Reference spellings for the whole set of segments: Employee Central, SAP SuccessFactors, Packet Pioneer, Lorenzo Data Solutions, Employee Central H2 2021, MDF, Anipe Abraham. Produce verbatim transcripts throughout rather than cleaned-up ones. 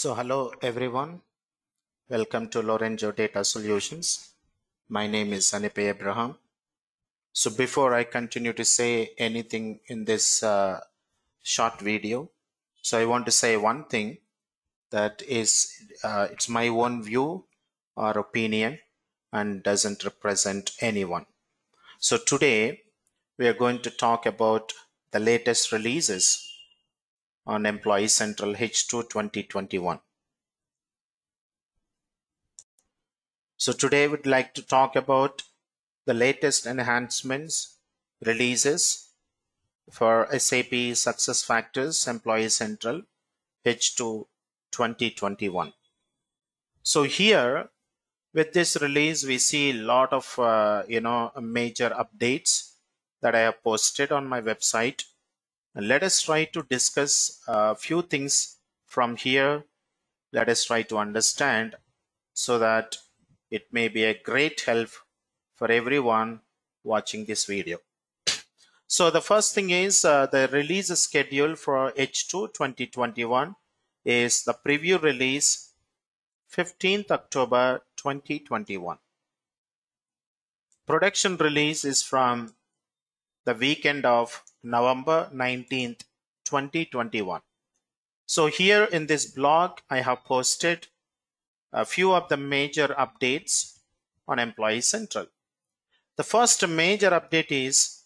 So hello everyone, welcome to Lorenzo Data Solutions. My name is Anipe Abraham. So before I continue to say anything in this uh, short video, so I want to say one thing that is uh, it's my own view or opinion and doesn't represent anyone. So today we are going to talk about the latest releases on Employee Central H two twenty twenty-one. So today we'd like to talk about the latest enhancements, releases for S A P SuccessFactors Employee Central H two twenty twenty-one. So here with this release we see a lot of uh, you know major updates that I have posted on my website. Let us try to discuss a few things from here. Let us try to understand so that it may be a great help for everyone watching this video. So the first thing is uh, the release schedule for H two twenty twenty-one is the preview release fifteenth October twenty twenty-one. Production release is from the weekend of November nineteenth twenty twenty-one. So here in this blog I have posted a few of the major updates on Employee Central. The first major update is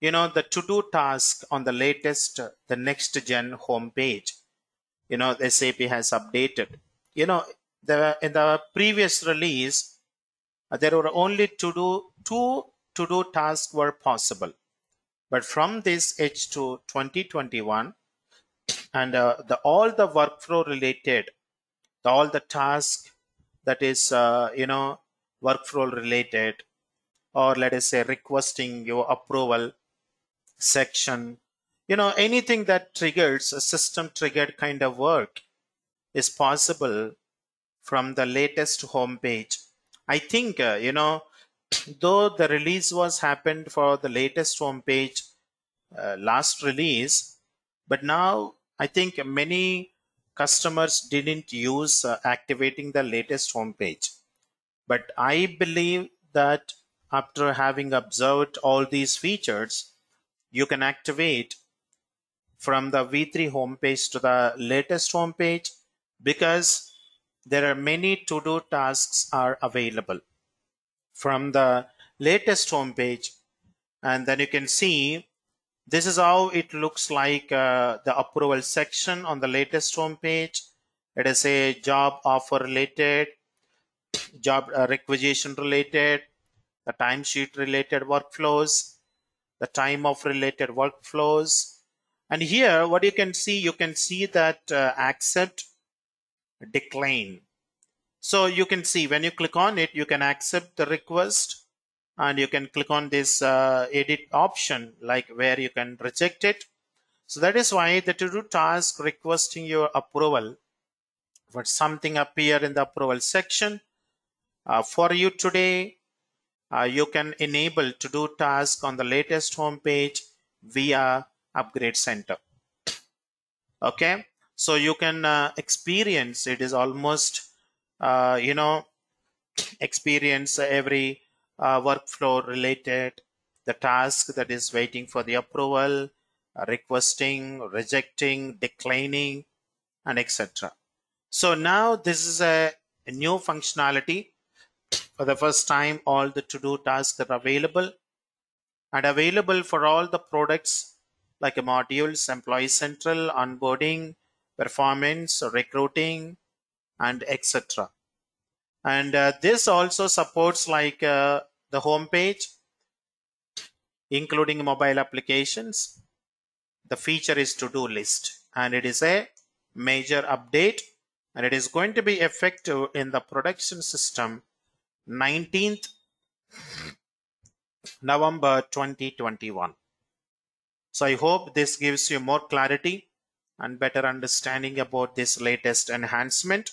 you know the to-do task on the latest the next gen homepage. You know S A P has updated. You know the in the previous release there were only to do two to-do tasks were possible. But from this H two twenty twenty-one and uh, the, all the workflow related, the, all the task that is, uh, you know, workflow related, or let us say requesting your approval section, you know, anything that triggers a system triggered kind of work is possible from the latest homepage. I think, uh, you know, though the release was happened for the latest homepage uh, last release, but now I think many customers didn't use uh, activating the latest homepage. But I believe that after having observed all these features, you can activate from the V three homepage to the latest homepage because there are many to-do tasks are available from the latest homepage, and then you can see this is how it looks like uh, the approval section on the latest homepage. It is a job offer related, job uh, requisition related, the timesheet related workflows, the time off related workflows, and here what you can see, you can see that uh, accept, decline. So you can see when you click on it, you can accept the request and you can click on this uh, edit option like where you can reject it. So that is why the to-do task requesting your approval, but something appear in the approval section. Uh, for you today, uh, you can enable to-do task on the latest homepage via Upgrade Center. Okay, so you can uh, experience it is almost Uh, you know, experience every uh, workflow related, the task that is waiting for the approval, uh, requesting, rejecting, declining, and et cetera. So now this is a, a new functionality. For the first time, all the to-do tasks are available and available for all the products like modules, Employee Central, onboarding, performance, recruiting, and et cetera. And uh, this also supports like uh, the home page, including mobile applications. The feature is to-do list, and it is a major update, and it is going to be effective in the production system nineteenth November twenty twenty-one. So I hope this gives you more clarity and better understanding about this latest enhancement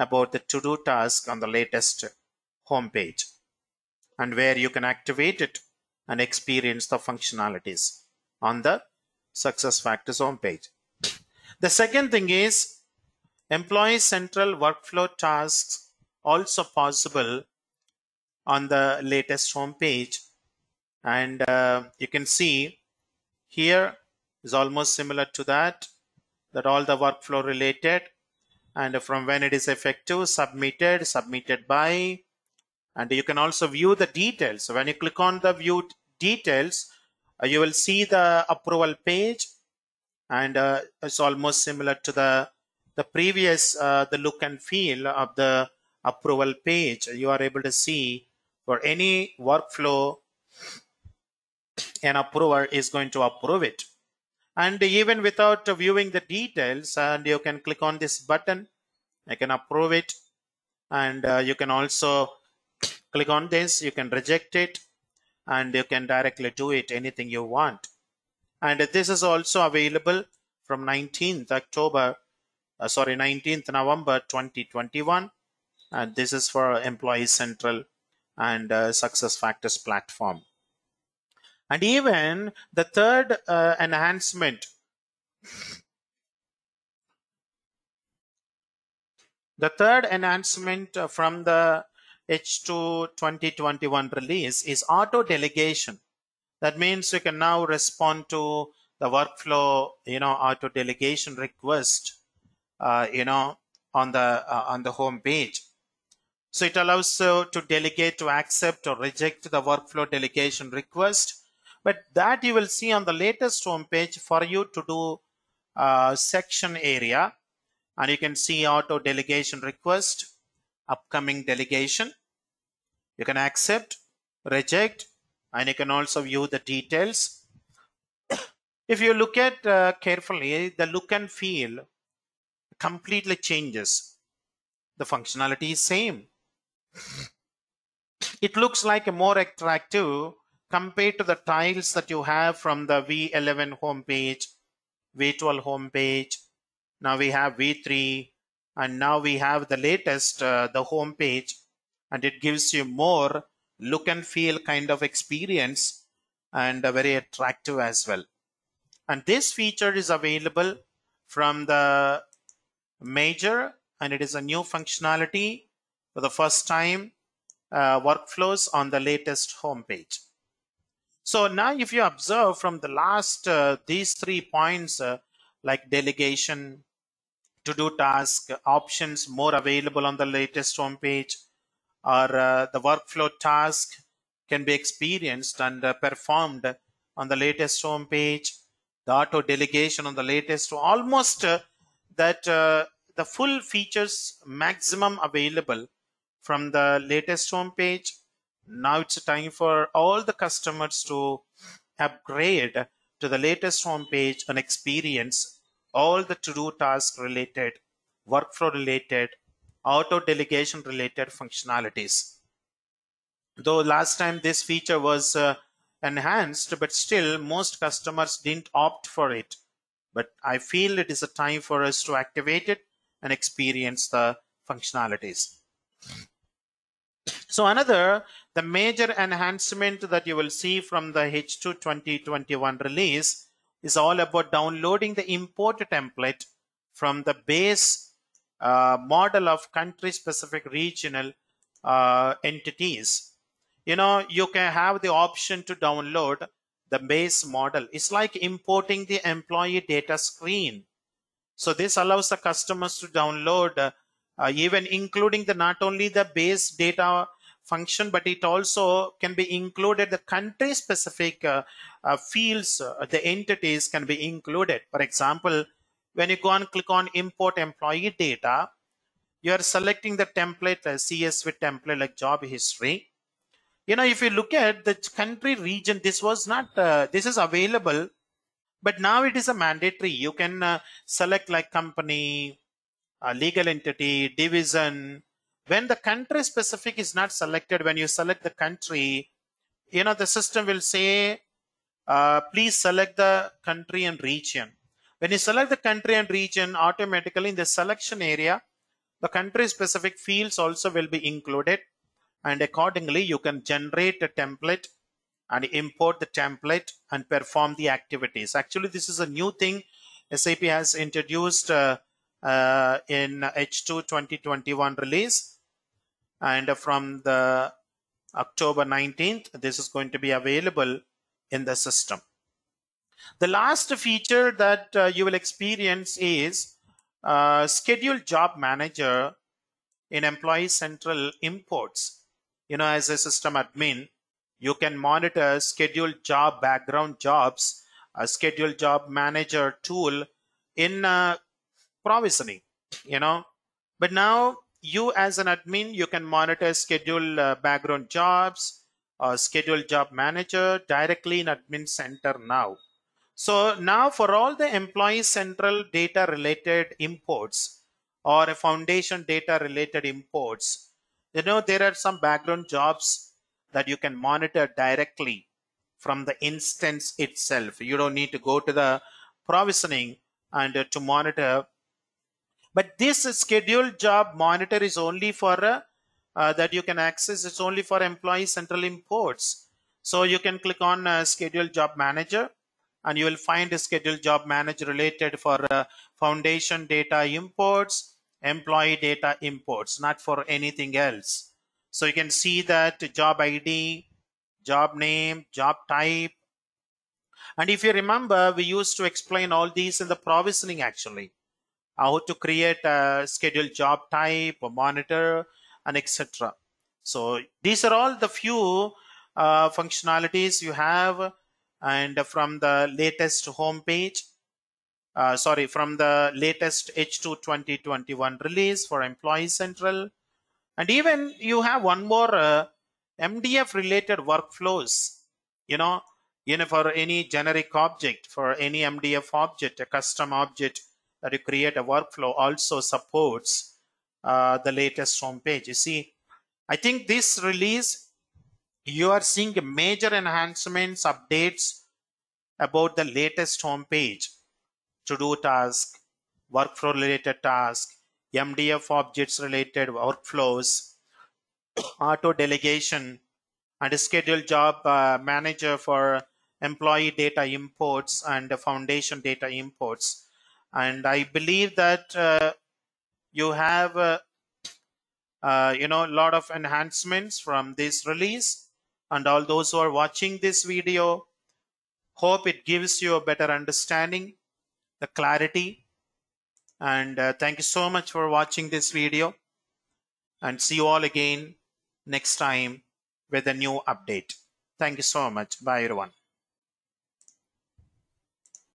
about the to-do task on the latest homepage and where you can activate it and experience the functionalities on the SuccessFactors homepage. The second thing is Employee Central workflow tasks also possible on the latest homepage, and uh, you can see here is almost similar to that, that all the workflow related and from when it is effective, submitted, submitted by, and you can also view the details. So when you click on the view details, uh, you will see the approval page, and uh, it's almost similar to the the previous uh, the look and feel of the approval page. You are able to see for any workflow an approver is going to approve it. And even without viewing the details, and you can click on this button, I can approve it, and uh, you can also click on this, you can reject it, and you can directly do it anything you want. And this is also available from nineteenth October uh, sorry nineteenth November twenty twenty-one, and this is for Employee Central and uh, SuccessFactors platform. And even the third uh, enhancement, the third enhancement from the H two twenty twenty-one release is auto delegation. That means you can now respond to the workflow, you know, auto delegation request, uh, you know, on the uh, on the home page. So it allows uh, to delegate, to accept or reject the workflow delegation request. But that you will see on the latest homepage for you to do uh, section area, and you can see auto delegation request, upcoming delegation. You can accept, reject, and you can also view the details. If you look at uh, carefully, the look and feel completely changes. The functionality is same. It looks like a more attractive compared to the tiles that you have from the V eleven homepage, V twelve homepage. Now we have V three, and now we have the latest, uh, the homepage, and it gives you more look and feel kind of experience, and uh, very attractive as well. And this feature is available from the major, and it is a new functionality for the first time uh, workflows on the latest homepage. So now if you observe from the last uh, these three points, uh, like delegation, to-do task, options more available on the latest homepage, or uh, the workflow task can be experienced and uh, performed on the latest homepage, the auto delegation on the latest, almost uh, that uh, the full features maximum available from the latest homepage. Now it's time for all the customers to upgrade to the latest homepage and experience all the to-do task related, workflow related, auto delegation related functionalities. Though last time this feature was uh, enhanced, but still most customers didn't opt for it. But I feel it is a time for us to activate it and experience the functionalities. So another, the major enhancement that you will see from the H two twenty twenty-one release is all about downloading the import template from the base uh, model of country-specific regional uh, entities. You know, you can have the option to download the base model. It's like importing the employee data screen. So this allows the customers to download uh, Uh, even including the not only the base data function, but it also can be included the country specific uh, uh, fields, uh, the entities can be included. For example, when you go and click on import employee data, you are selecting the template, uh, C S V template like job history. You know, if you look at the country region, this was not, uh, this is available, but now it is a mandatory. You can uh, select like company, a legal entity, division. When the country specific is not selected, when you select the country, you know, the system will say, uh, please select the country and region. When you select the country and region, automatically in the selection area, the country specific fields also will be included. And accordingly, you can generate a template and import the template and perform the activities. Actually, this is a new thing S A P has introduced uh, uh, in H two twenty twenty-one release, and from the October nineteenth, this is going to be available in the system. The last feature that uh, you will experience is uh, Schedule Job Manager in Employee Central Imports. You know, as a system admin, you can monitor scheduled job background jobs, a scheduled job manager tool in uh, provisioning, you know. But now you as an admin, you can monitor scheduled uh, background jobs or scheduled job manager directly in Admin Center now. So now for all the Employee Central data related imports or a foundation data related imports, you know, there are some background jobs that you can monitor directly from the instance itself. You don't need to go to the provisioning and uh, to monitor. But this scheduled job monitor is only for uh, uh, that you can access. It's only for Employee Central Imports. So you can click on uh, Scheduled Job Manager, and you will find a Scheduled Job Manager related for uh, Foundation Data Imports, Employee Data Imports, not for anything else. So you can see that job I D, job name, job type. And if you remember, we used to explain all these in the provisioning actually, how to create a scheduled job type, a monitor, and et cetera. So these are all the few uh, functionalities you have, and from the latest homepage, uh, sorry, from the latest H two twenty twenty-one release for Employee Central. And even you have one more uh, M D F related workflows, you know, you know, for any generic object, for any M D F object, a custom object that you create a workflow also supports uh, the latest homepage. You see, I think this release, you are seeing major enhancements, updates about the latest homepage, to-do task, workflow related task, M D F objects related workflows, auto delegation, and a scheduled job uh, manager for employee data imports and foundation data imports. And I believe that uh, you have uh, uh, you know, a lot of enhancements from this release, and all those who are watching this video, hope it gives you a better understanding, the clarity. And uh, thank you so much for watching this video, and see you all again next time with a new update. Thank you so much. Bye everyone.